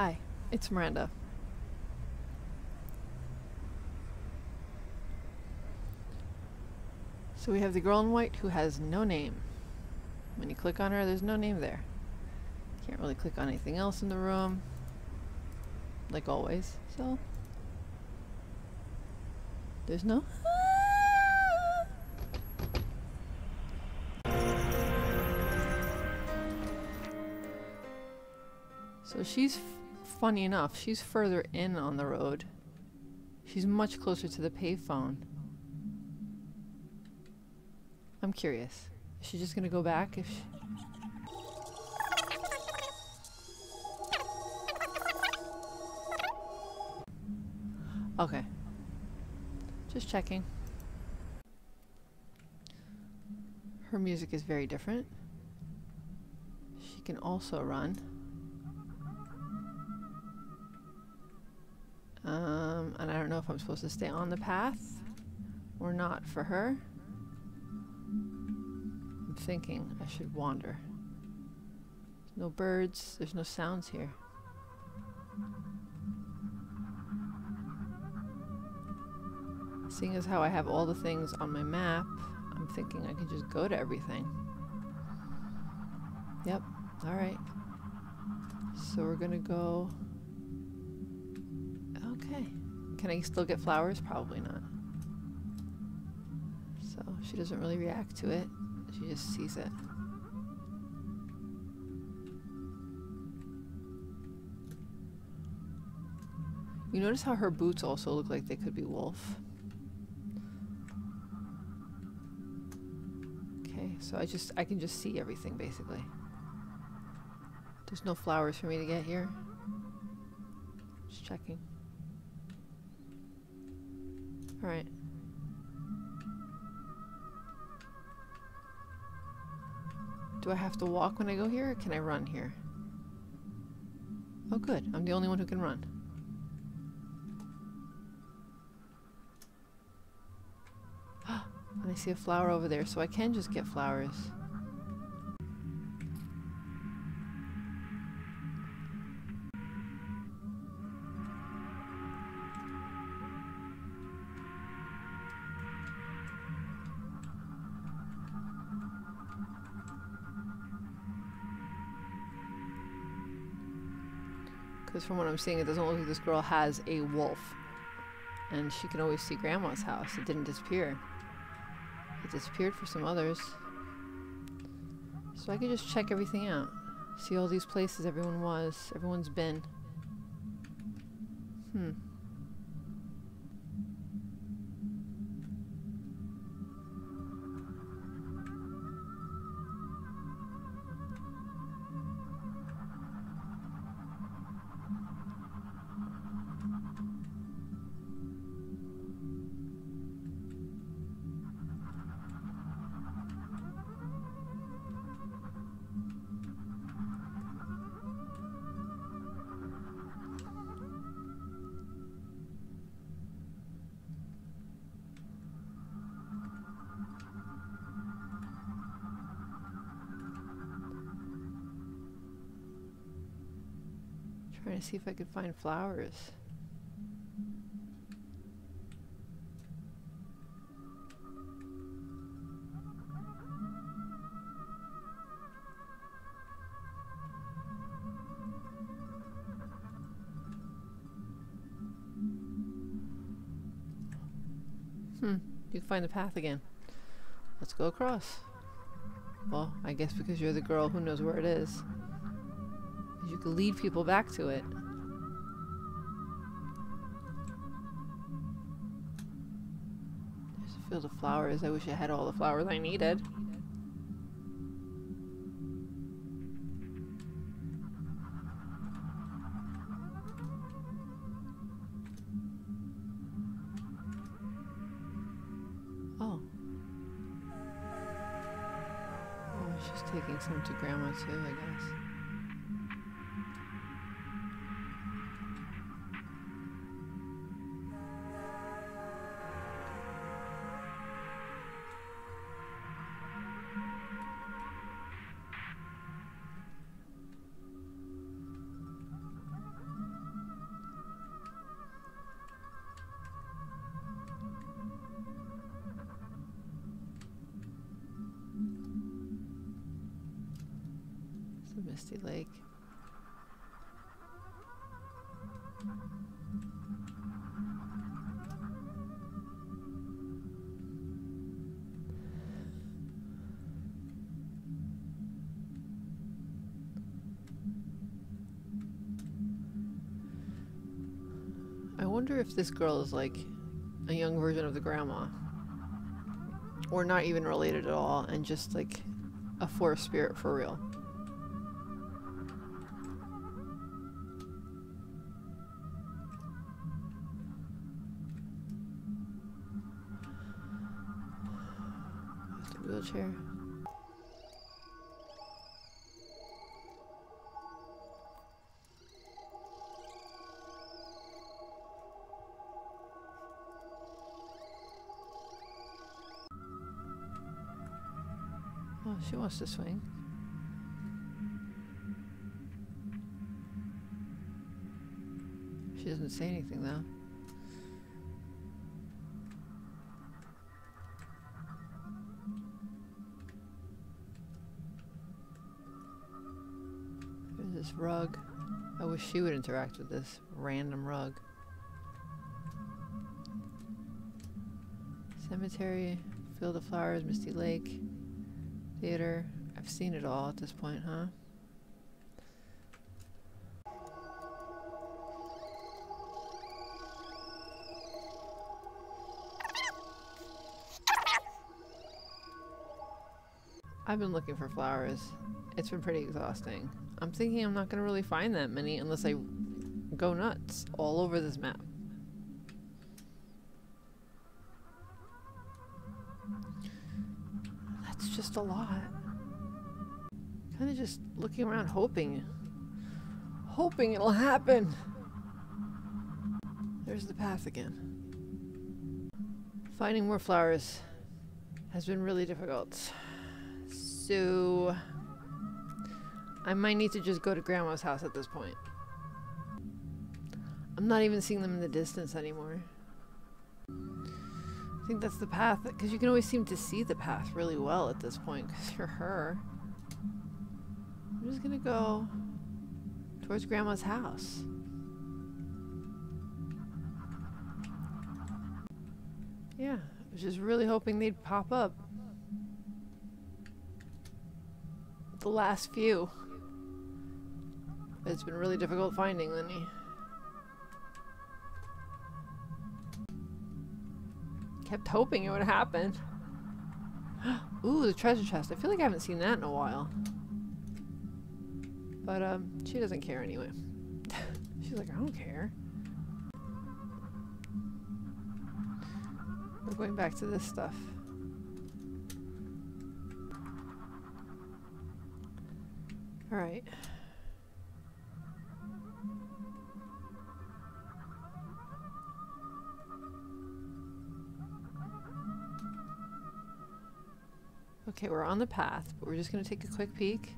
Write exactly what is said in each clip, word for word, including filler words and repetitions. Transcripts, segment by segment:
Hi, it's Miranda. So we have the girl in white who has no name. When you click on her, there's no name there. Can't really click on anything else in the room, like always, so there's no... So she's, f funny enough, she's further in on the road. She's much closer to the payphone. I'm curious. Is she just gonna go back if she... Okay. Just checking. Her music is very different. She can also run. Um, and I don't know if I'm supposed to stay on the path or not for her. I'm thinking I should wander. There's no birds, there's no sounds here. Seeing as how I have all the things on my map, I'm thinking I can just go to everything. Yep, alright. So we're gonna go... Okay. Can I still get flowers? Probably not. So she doesn't really react to it. She just sees it. You notice how her boots also look like they could be wolf. Okay, so I just I can just see everything basically. There's no flowers for me to get here. Just checking. All right. Do I have to walk when I go here, or can I run here? Oh good, I'm the only one who can run. And I see a flower over there, so I can just get flowers. Because from what I'm seeing, it doesn't look like this girl has a wolf. And she can always see Grandma's house. It didn't disappear. It disappeared for some others. So I could just check everything out. See all these places everyone was, everyone's been. Hmm. Trying to see if I could find flowers. Hmm, you can find the path again. Let's go across. Well, I guess because you're the girl who knows where it is. You could lead people back to it. There's a field of flowers. I wish I had all the flowers I needed. Oh. Oh, she's taking some to Grandma too, I guess. Misty Lake. I wonder if this girl is like a young version of the grandma. Or not even related at all, and just like a forest spirit for real. The wheelchair. She wants to swing. She doesn't say anything though. There's this rug. I wish she would interact with this random rug. Cemetery, Field of Flowers, Misty Lake. Theater. I've seen it all at this point, huh? I've been looking for flowers. It's been pretty exhausting. I'm thinking I'm not gonna really find that many unless I go nuts all over this map. Just a lot. Kind of just looking around hoping. Hoping it'll happen. There's the path again. Finding more flowers has been really difficult. So I might need to just go to Grandma's house at this point. I'm not even seeing them in the distance anymore. I think that's the path, because you can always seem to see the path really well at this point because you're her. I'm just gonna go towards Grandma's house. Yeah, I was just really hoping they'd pop up. The last few. It's been really difficult finding Lenny. Kept hoping it would happen. Ooh, the treasure chest. I feel like I haven't seen that in a while. But, um, she doesn't care anyway. She's like, I don't care. We're going back to this stuff. Alright. Okay, we're on the path, but we're just going to take a quick peek.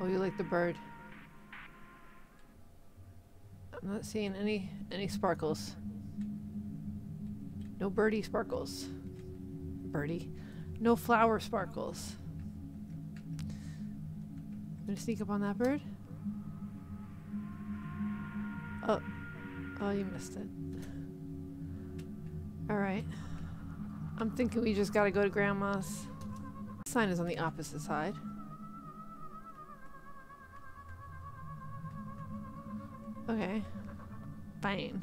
Oh, you like the bird. I'm not seeing any any sparkles. No birdie sparkles. Birdie. No flower sparkles. I'm going to sneak up on that bird. Oh. Oh, you missed it. Alright, I'm thinking we just gotta go to Grandma's. The sign is on the opposite side. Okay, fine.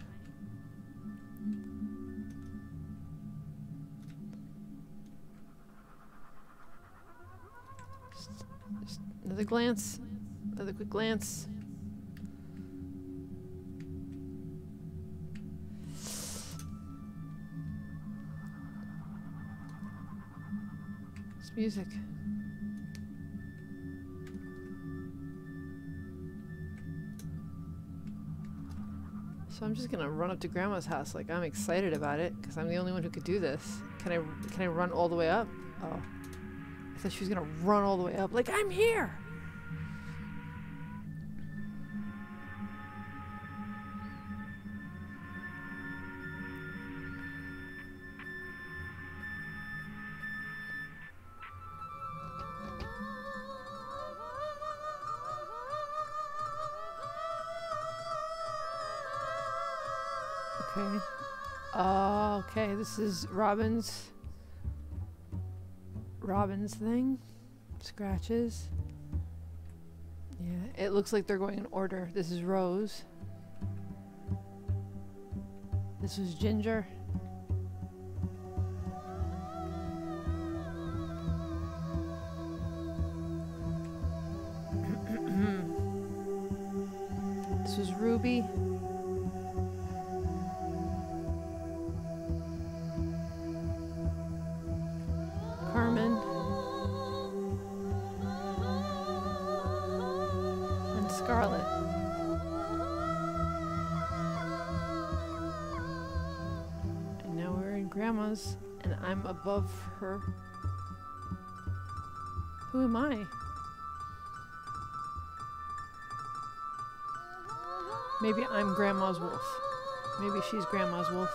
Just, just another glance, another quick glance. Music. So I'm just gonna run up to Grandma's house. Like, I'm excited about it because I'm the only one who could do this. Can I can I run all the way up? Oh, I thought she was gonna run all the way up. Like, I'm here. Okay. Oh, okay. This is Robin's... Robin's thing. Scratches. Yeah, it looks like they're going in order. This is Rose. This is Ginger. This is Ruby. Carmen. And Scarlet. And now we're in Grandma's, and I'm above her. Who am I? Maybe I'm Grandma's wolf. Maybe she's Grandma's wolf.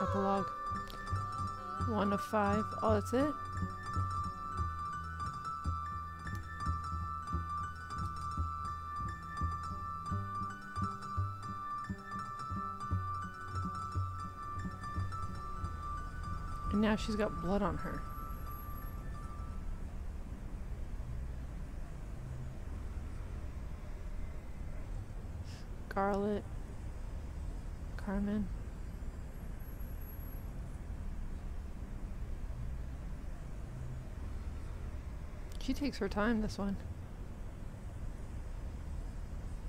Epilogue. One of five. Oh, that's it? And now she's got blood on her. Scarlet. Carmen. She takes her time, this one.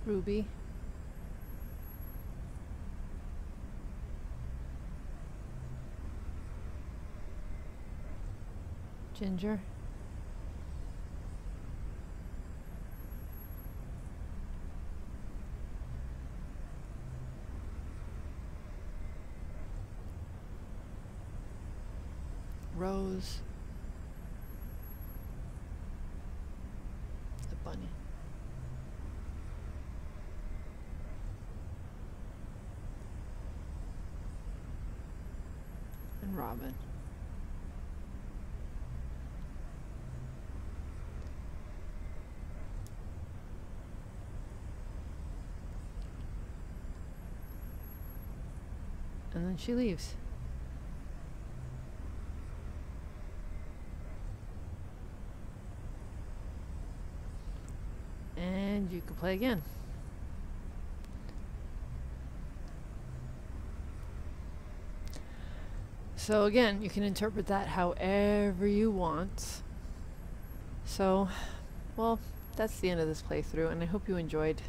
Ruby. Ginger. Rose. The bunny. And Robin. And then she leaves. And you can play again. So again, you can interpret that however you want. So, well, that's the end of this playthrough, and I hope you enjoyed.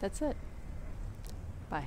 That's it. Bye.